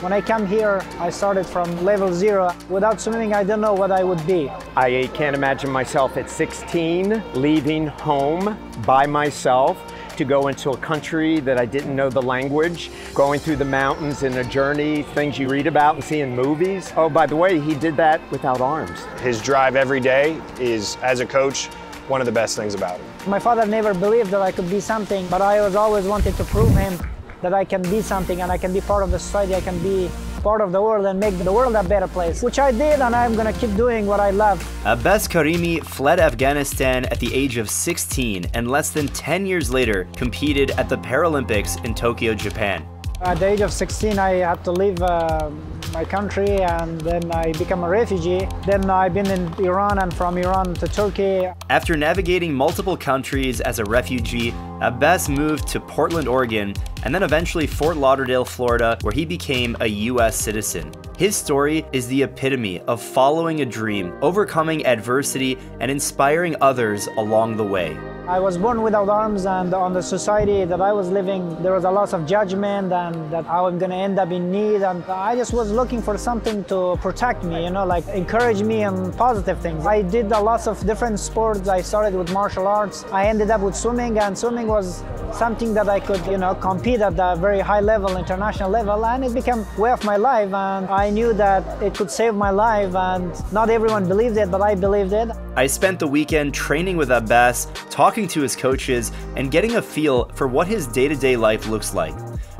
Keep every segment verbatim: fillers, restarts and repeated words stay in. When I came here, I started from level zero. Without swimming, I don't know what I would be. I can't imagine myself at sixteen, leaving home by myself to go into a country that I didn't know the language, going through the mountains in a journey, things you read about and see in movies. Oh, by the way, he did that without arms. His drive every day is, as a coach, one of the best things about him. My father never believed that I could be something, but I was always wanted to prove him that I can be something, and I can be part of the society, I can be part of the world and make the world a better place, which I did, and I'm gonna keep doing what I love. Abbas Karimi fled Afghanistan at the age of sixteen, and less than ten years later, competed at the Paralympics in Tokyo, Japan. At the age of sixteen, I had to leave uh, my country, and then I became a refugee. Then I've been in Iran, and from Iran to Turkey. After navigating multiple countries as a refugee, Abbas moved to Portland, Oregon, and then eventually Fort Lauderdale, Florida, where he became a U S citizen. His story is the epitome of following a dream, overcoming adversity, and inspiring others along the way. I was born without arms, and on the society that I was living, there was a lot of judgment and that I was going to end up in need, and I just was looking for something to protect me, you know, like encourage me and positive things. I did a lot of different sports. I started with martial arts. I ended up with swimming, and swimming was something that I could, you know, compete at a very high level, international level, and it became way of my life, and I knew that it could save my life, and not everyone believed it, but I believed it. I spent the weekend training with Abbas, talking to his coaches, and getting a feel for what his day-to-day life looks like.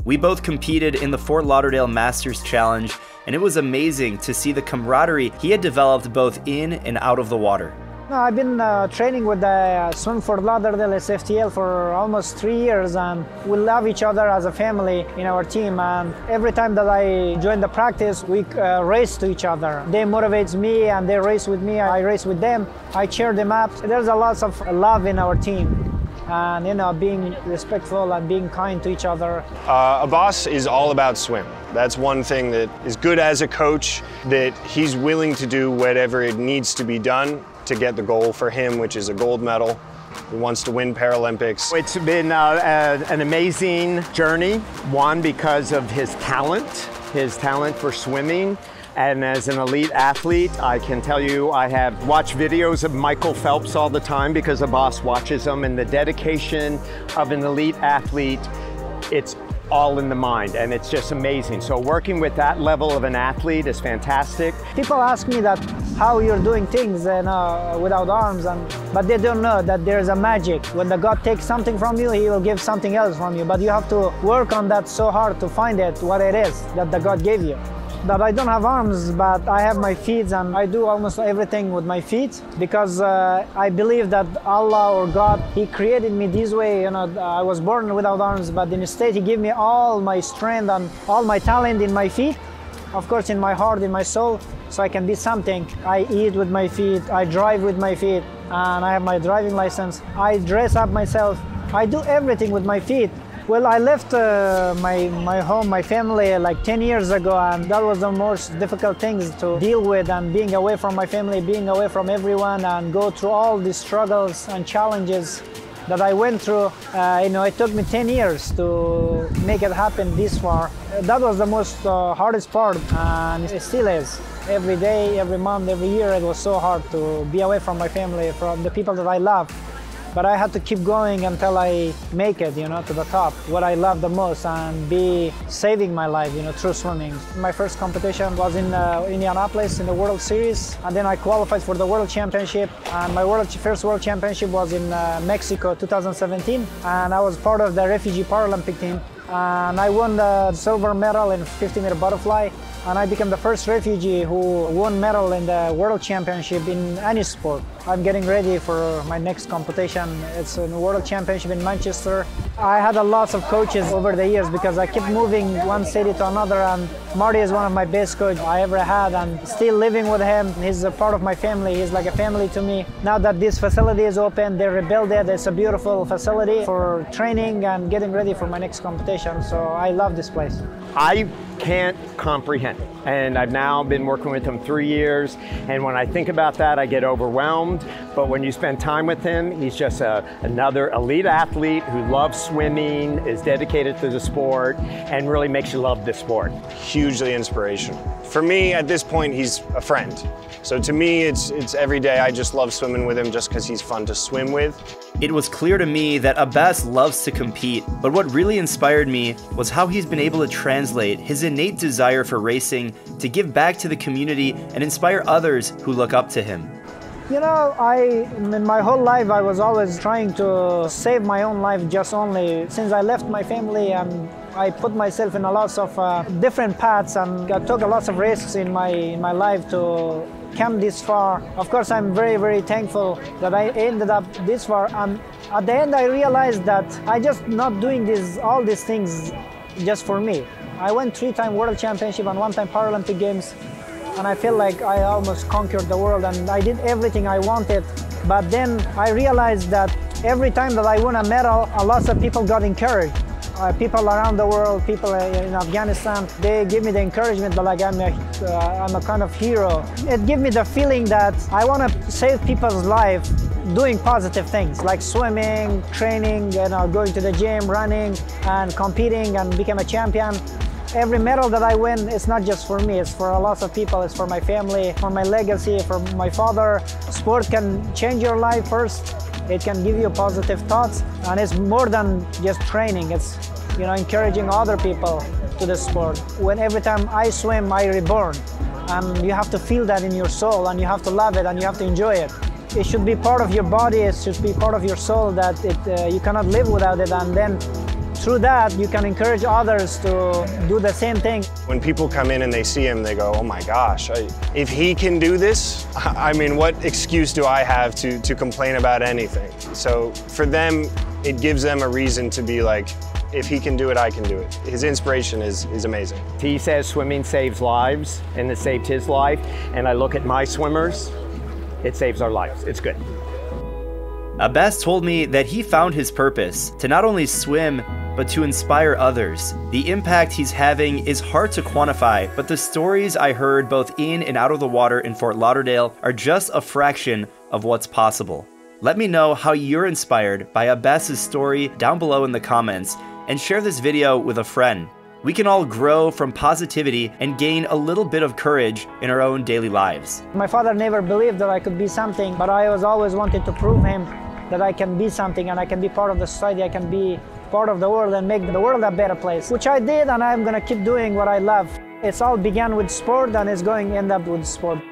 We both competed in the Fort Lauderdale Masters Challenge, and it was amazing to see the camaraderie he had developed both in and out of the water. I've been uh, training with the uh, Swim for Lauderdale S F T L for almost three years, and we love each other as a family in our team, and every time that I join the practice, we uh, race to each other. They motivate me, and they race with me, I race with them, I cheer them up. There's a lot of love in our team, and you know, being respectful and being kind to each other. Uh, Abbas is all about swim. That's one thing that is good as a coach, that he's willing to do whatever it needs to be done to get the goal for him, which is a gold medal. He wants to win Paralympics. It's been uh, a, an amazing journey, one because of his talent, his talent for swimming. And as an elite athlete, I can tell you I have watched videos of Michael Phelps all the time because Abbas watches them, and the dedication of an elite athlete, it's all in the mind, and it's just amazing. So working with that level of an athlete is fantastic. People ask me that how you're doing things and uh, without arms, and but they don't know that there's a magic. When the God takes something from you, he will give something else from you, but you have to work on that so hard to find it, what it is that the God gave you. That I don't have arms, but I have my feet, and I do almost everything with my feet because uh, I believe that Allah or God, he created me this way. You know, I was born without arms, but instead he gave me all my strength and all my talent in my feet, of course in my heart, in my soul, so I can be something. I eat with my feet, I drive with my feet, and I have my driving license. I dress up myself, I do everything with my feet. Well, I left uh, my, my home, my family, like ten years ago, and that was the most difficult things to deal with, and being away from my family, being away from everyone, and go through all these struggles and challenges that I went through. Uh, you know, it took me ten years to make it happen this far. That was the most uh, hardest part, and it still is. Every day, every month, every year, it was so hard to be away from my family, from the people that I love. But I had to keep going until I make it, you know, to the top, what I love the most, and be saving my life, you know, through swimming. My first competition was in uh, Indianapolis in the World Series, and then I qualified for the World Championship, and my world, first World Championship was in uh, Mexico two thousand seventeen, and I was part of the Refugee Paralympic team, and I won the silver medal in fifty meter butterfly, and I became the first refugee who won medal in the World Championship in any sport. I'm getting ready for my next competition. It's a World Championship in Manchester. I had a lot of coaches over the years because I kept moving one city to another, and Marty is one of my best coaches I ever had, and still living with him. He's a part of my family. He's like a family to me. Now that this facility is open, they rebuilt it. It's a beautiful facility for training and getting ready for my next competition. So I love this place. I can't comprehend. And I've now been working with him three years. And when I think about that, I get overwhelmed. But when you spend time with him, he's just a, another elite athlete who loves swimming, is dedicated to the sport, and really makes you love the sport. Hugely inspirational. For me, at this point, he's a friend. So to me, it's, it's every day. I just love swimming with him just because he's fun to swim with. It was clear to me that Abbas loves to compete, but what really inspired me was how he's been able to translate his innate desire for racing to give back to the community and inspire others who look up to him. You know, I, in my whole life, I was always trying to save my own life just only. Since I left my family, and I put myself in a lot of uh, different paths, and I took a lot of risks in my, in my life to come this far. Of course, I'm very, very thankful that I ended up this far. And at the end, I realized that I just not doing this, all these things just for me. I went three-time World Championship and one-time Paralympic Games, and I feel like I almost conquered the world, and I did everything I wanted. But then I realized that every time that I won a medal, a lot of people got encouraged. Uh, people around the world, people in Afghanistan, they give me the encouragement that like I'm a, uh, I'm a kind of hero. It gives me the feeling that I want to save people's life doing positive things like swimming, training, you know, going to the gym, running, and competing, and become a champion. Every medal that I win, it's not just for me, it's for a lot of people, it's for my family, for my legacy, for my father. Sport can change your life first. It can give you positive thoughts, and it's more than just training. It's, you know, encouraging other people to the sport. When every time I swim, I reborn, and you have to feel that in your soul, and you have to love it, and you have to enjoy it. It should be part of your body. It should be part of your soul that it, uh, you cannot live without it. And then through that, you can encourage others to do the same thing. When people come in and they see him, they go, oh my gosh, I, if he can do this, I mean, what excuse do I have to, to complain about anything? So for them, it gives them a reason to be like, if he can do it, I can do it. His inspiration is, is amazing. He says swimming saves lives, and it saved his life. And I look at my swimmers, it saves our lives, it's good. Abbas told me that he found his purpose to not only swim, but to inspire others. The impact he's having is hard to quantify, but the stories I heard both in and out of the water in Fort Lauderdale are just a fraction of what's possible. Let me know how you're inspired by Abbas's story down below in the comments, and share this video with a friend. We can all grow from positivity and gain a little bit of courage in our own daily lives. My father never believed that I could be something, but I was always wanted to prove him that I can be something, and I can be part of the society, I can be part of the world and make the world a better place, which I did, and I'm gonna keep doing what I love. It's all began with sport, and it's going to end up with sport.